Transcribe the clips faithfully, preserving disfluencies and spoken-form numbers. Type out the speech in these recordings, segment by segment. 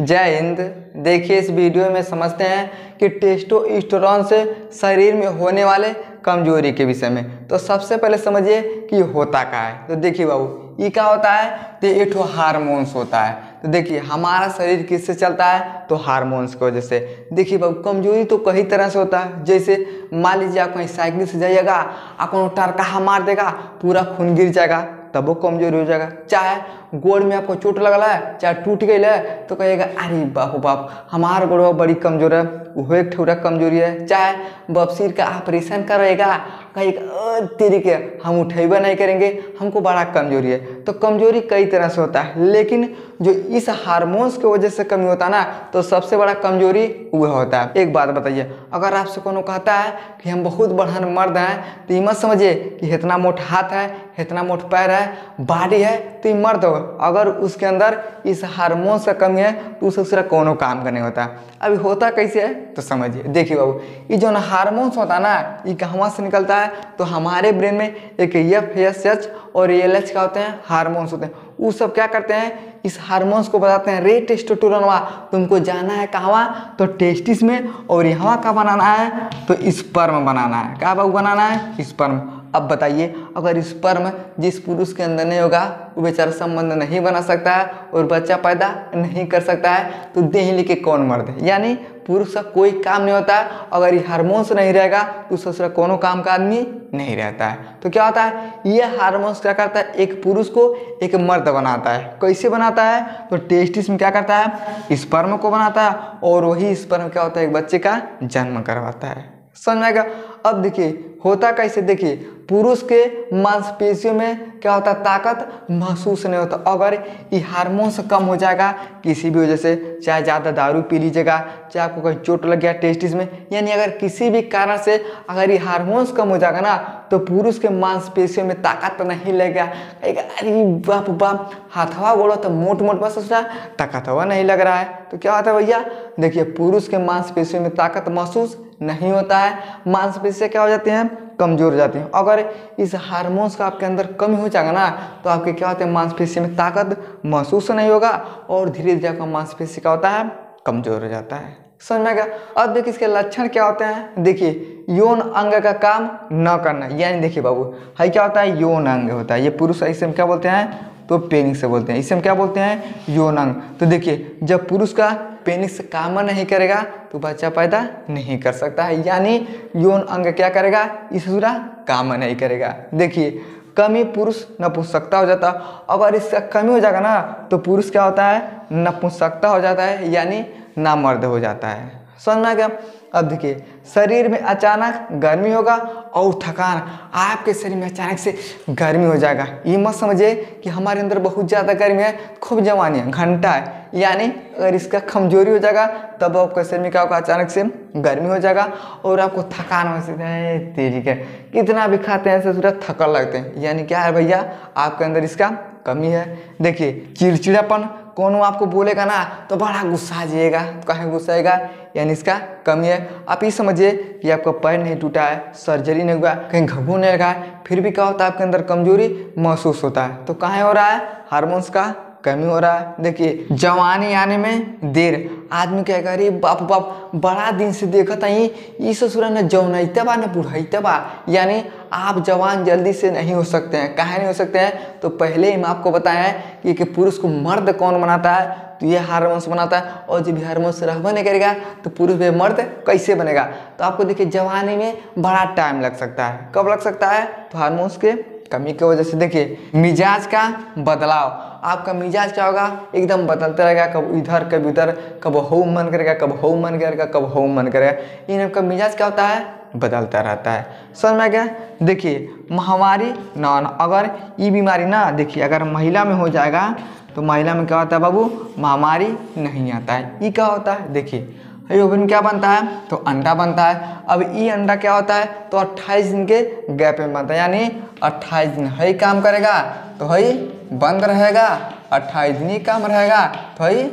जय हिंद। देखिए इस वीडियो में समझते हैं कि टेस्टोस्टेरोन से शरीर में होने वाले कमजोरी के विषय में। तो सबसे पहले समझिए कि होता क्या है। तो देखिए बाबू, ये क्या होता है? तो ये ठो हार्मोन्स होता है। तो देखिए हमारा शरीर किससे चलता है? तो हार्मोन्स की वजह से। देखिए बाबू, कमजोरी तो कई तरह से होता है। जैसे मान लीजिए आप कहीं साइकिल से जाइएगा, आपको टरका मार देगा, पूरा खून गिर जाएगा, तब वो कमजोरी हो जाएगा। चाहे गोड़ में आपको चोट लगला है, चाहे टूट गई है, तो कहेगा अरे बाप बाप हमारा गोड़ बड़ी कमजोर है, वह एक ठूरा कमजोरी है। चाहे बाप सिर का ऑपरेशन करेगा, कहेगा तेरी के हम उठेबा नहीं करेंगे, हमको बड़ा कमजोरी है। तो कमजोरी कई तरह से होता है, लेकिन जो इस हार्मोन्स की वजह से कमी होता है ना, तो सबसे बड़ा कमजोरी वह होता है। एक बात बताइए, अगर आपसे कोनो कहता है कि हम बहुत बड़ा मर्द हैं, तो ये मत समझिए कि इतना मोट हाथ है, इतना मोट पैर है, बॉडी है तो ये मर्द होगा। अगर उसके अंदर इस हार्मोन्स का कमी है तो उसे दूसरा कोनो काम का नहीं होता। अभी होता कैसे है तो समझिए। देखिए बाबू, ये जो हार्मोन्स होता है ना, ये कहाँ से निकलता है? तो हमारे ब्रेन में एक एफ एस एच और एल एच का होते हैं हार्मोन्स होते हैं। वो सब क्या करते हैं? इस हार्मोन्स को बताते हैं रे टेस्टोस्टेरोन वा तुमको जाना है कहाँ? तो टेस्टिस में। और यहाँ का बनाना है तो स्पर्म बनाना है। क्या बाबू बनाना है? स्पर्म। अब बताइए, अगर स्पर्म जिस पुरुष के अंदर नहीं होगा वो बेचारा संबंध नहीं बना सकता है और बच्चा पैदा नहीं कर सकता है, तो देहली के कौन मर्द है? यानी पुरुष का कोई काम नहीं होता है। अगर ये हार्मोन्स नहीं रहेगा तो ससुरा कोनो काम का आदमी नहीं रहता है। तो क्या होता है? ये हार्मोन्स क्या करता है? एक पुरुष को एक मर्द बनाता है। कैसे बनाता है? तो टेस्टिस में क्या करता है? स्पर्म को बनाता है और वही स्पर्म क्या होता है? एक बच्चे का जन्म करवाता है। समझ में आएगा? अब देखिए होता कैसे। देखिए पुरुष के मांसपेशियों में क्या होता? ताकत महसूस नहीं होता। अगर ये हार्मोन्स कम हो जाएगा किसी भी वजह से, चाहे ज़्यादा दारू पी लीजिएगा, चाहे आपको कहीं चोट लग गया टेस्टिस में, यानी अगर किसी भी कारण से अगर ये हार्मोन्स कम हो जाएगा ना, तो पुरुष के मांसपेशियों में ताकत नहीं लगेगा। अरे बाप बाप हाथवा गोड़ा तो मोट मोट बस उसका ताकत हुआ नहीं लग रहा है। तो क्या होता है भैया? देखिए पुरुष के मांसपेशियों में ताकत महसूस नहीं होता है, मांसपेशियाँ क्या हो जाती हैं? कमजोर हो जाती हैं। अगर इस हार्मोन्स का आपके अंदर कमी हो जाएगा ना, तो आपके क्या होते हैं? मांसपेशियों में ताकत महसूस नहीं होगा और धीरे धीरे आपका मांसपेशी क्या होता है? कमजोर हो जाता है। समझ में आएगा? अब देखिए इसके लक्षण क्या होते हैं। देखिए यौन अंग का काम न करना, यानी देखिए बाबू है क्या होता है? यौन अंग होता है। ये पुरुष ऐसे में क्या बोलते हैं? तो पेनिस से बोलते हैं। इसे हम क्या बोलते हैं? यौन अंग। तो देखिए जब पुरुष का पेनिस काम नहीं करेगा तो बच्चा पैदा नहीं कर सकता है, यानी यौन अंग क्या करेगा? इस पूरा काम नहीं करेगा। देखिए कमी पुरुष नपुंसकता हो जाता। अगर इसका कमी हो जाएगा ना, तो पुरुष क्या होता है? नपुंसकता हो जाता है, यानी नामर्द हो जाता है। समझ में गया? अब देखिए शरीर में अचानक गर्मी होगा और थकान। आपके शरीर में अचानक से गर्मी हो जाएगा, ये मत समझिए कि हमारे अंदर बहुत ज़्यादा गर्मी है, खूब जवानी है, घंटा है। यानी अगर इसका कमजोरी हो जाएगा तब आपके शरीर में क्या होगा? अचानक से गर्मी हो जाएगा और आपको थकान महसूस है। तेरी क्या कितना भी खाते हैं ससुरा थकन लगते हैं, यानी क्या है भैया? आपके अंदर इसका कमी है। देखिए चिड़चिड़ापन, कोनो आपको बोलेगा ना तो बड़ा गुस्सा आ जाएगा, कहीं गुस्साएगा, यानी इसका कमी है। आप ये समझिए कि आपका पैर नहीं टूटा है, सर्जरी नहीं हुआ, कहीं घबू नहीं लगा है, फिर भी क्या होता है? आपके अंदर कमजोरी महसूस होता है। तो कहाँ हो रहा है? हार्मोन्स का कमी हो रहा है। देखिए जवानी आने में देर, आदमी कहेगा अरे बाप बाप बड़ा दिन से देखा था ये ससुरा न जौनैता बा न बुढ़ैता बा, यानी आप जवान जल्दी से नहीं हो सकते हैं। कहाँ नहीं हो सकते हैं? तो पहले ही मैं आपको बताया है कि, कि पुरुष को मर्द कौन बनाता है? तो ये हार्मोन्स बनाता है। और जब हार्मोन्स रहबा नहीं करेगा तो पुरुष भी मर्द कैसे बनेगा? तो आपको देखिए जवानी में बड़ा टाइम लग सकता है। कब लग सकता है? तो हार्मोन्स के कमी की वजह से। देखिए मिजाज का बदलाव, आपका मिजाज क्या होगा? एकदम बदलता रहेगा, कब इधर कब उधर, कब हो मन करेगा, कब हो मन करेगा, कब हो मन करेगा, इन आपका मिजाज क्या होता है? बदलता रहता है। समझ में गया? देखिए महावारी नॉन, अगर ये बीमारी ना देखिए अगर महिला में हो जाएगा तो महिला में क्या होता है बाबू? महामारी नहीं आता है। ये क्या होता है? देखिए ओवरी क्या बनता है? तो अंडा बनता है। अब ये अंडा क्या होता है? तो अट्ठाईस दिन के गैप में बनता है, यानी अट्ठाईस दिन है काम करेगा तो है बंद रहेगा, अट्ठाईस दिन ही काम रहेगा तो है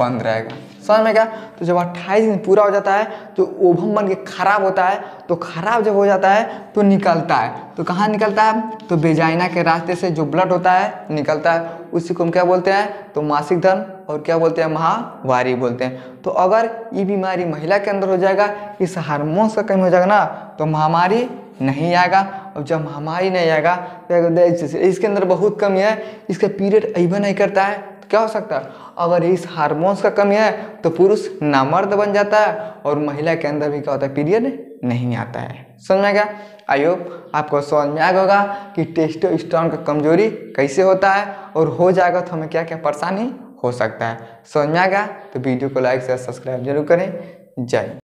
बंद रहेगा। समझ में क्या? तो जब अट्ठाईस दिन पूरा हो जाता है तो ओवम बन के खराब होता है। तो खराब जब हो जाता है तो निकलता है। तो कहाँ निकलता है? तो बेजाइना के रास्ते से जो ब्लड होता है निकलता है। उसी को हम क्या बोलते हैं, तो मासिक धर्म और क्या बोलते हैं, माहवारी बोलते हैं। तो अगर ये बीमारी महिला के अंदर हो जाएगा, इस हार्मोन्स का कमी हो जाएगा ना, तो महामारी नहीं आएगा। और जब महामारी नहीं आएगा तो इसके अंदर बहुत कमी है, इसका पीरियड इवन नहीं करता है, तो क्या हो सकता है, अगर इस हार्मोन्स का कमी है तो पुरुष नामर्द बन जाता है और महिला के अंदर भी क्या होता है, पीरियड नहीं आता है। समझ में गया? आई होप आपको समझ में आ गया होगा कि टेस्टोस्टेरोन का कमजोरी कैसे होता है और हो जाएगा तो हमें क्या क्या परेशानी हो सकता है। समझ में आ गया तो वीडियो को लाइक से सब्सक्राइब जरूर करें। जय